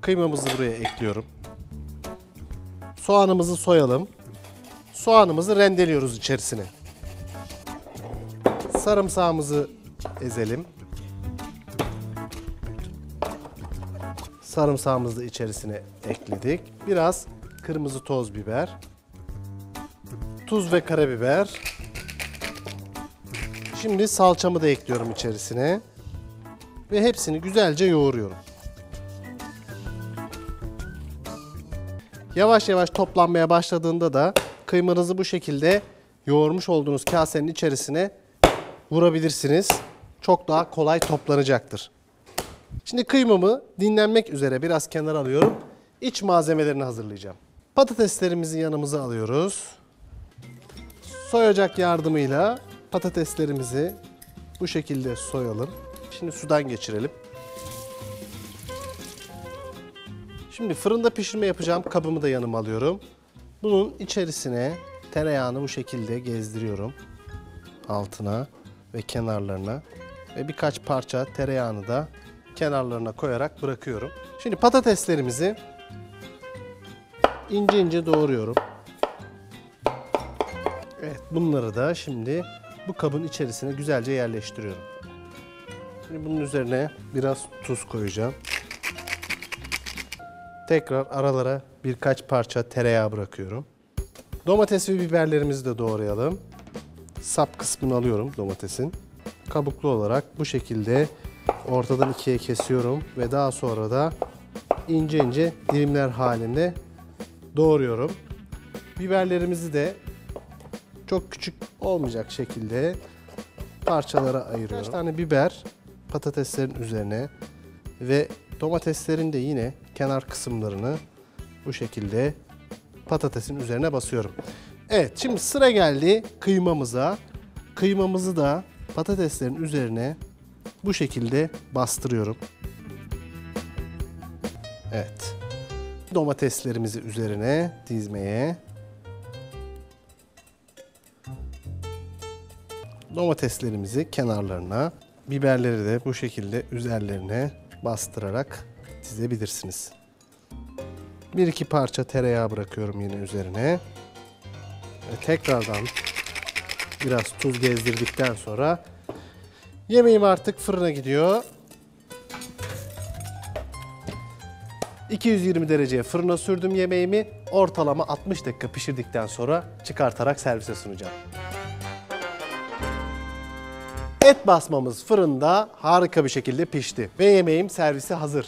Kıymamızı buraya ekliyorum. Soğanımızı soyalım. Soğanımızı rendeliyoruz içerisine. Sarımsağımızı ezelim. Sarımsağımızı da içerisine ekledik. Biraz kırmızı toz biber. Tuz ve karabiber. Şimdi salçamı da ekliyorum içerisine. Ve hepsini güzelce yoğuruyorum. Yavaş yavaş toplanmaya başladığında da kıymanızı bu şekilde yoğurmuş olduğunuz kasenin içerisine vurabilirsiniz. Çok daha kolay toplanacaktır. Şimdi kıymamı dinlenmek üzere biraz kenara alıyorum. İç malzemelerini hazırlayacağım. Patateslerimizi yanımıza alıyoruz. Soyacak yardımıyla patateslerimizi bu şekilde soyalım. Şimdi sudan geçirelim. Şimdi fırında pişirme yapacağım kabımı da yanıma alıyorum. Bunun içerisine tereyağını bu şekilde gezdiriyorum. Altına ve kenarlarına ve birkaç parça tereyağını da kenarlarına koyarak bırakıyorum. Şimdi patateslerimizi ince ince doğruyorum. Evet, bunları da şimdi bu kabın içerisine güzelce yerleştiriyorum. Şimdi bunun üzerine biraz tuz koyacağım. Tekrar aralara birkaç parça tereyağı bırakıyorum. Domates ve biberlerimizi de doğrayalım. Sap kısmını alıyorum domatesin. Kabuklu olarak bu şekilde ortadan ikiye kesiyorum ve daha sonra da ince ince dilimler halinde doğruyorum. Biberlerimizi de çok küçük olmayacak şekilde parçalara ayırıyorum. Birkaç tane biber patateslerin üzerine ve domateslerin de yine kenar kısımlarını bu şekilde patatesin üzerine basıyorum. Evet, şimdi sıra geldi kıymamıza. Kıymamızı da patateslerin üzerine bu şekilde bastırıyorum. Evet. Domateslerimizi üzerine dizmeye. Domateslerimizi kenarlarına, biberleri de bu şekilde üzerlerine bastırarak dizebilirsiniz. Bir iki parça tereyağı bırakıyorum yine üzerine. Ve tekrardan biraz tuz gezdirdikten sonra yemeğim artık fırına gidiyor. 220 dereceye fırına sürdüm yemeğimi. Ortalama 60 dakika pişirdikten sonra çıkartarak servise sunacağım. Et basmamız fırında harika bir şekilde pişti ve yemeğim servise hazır.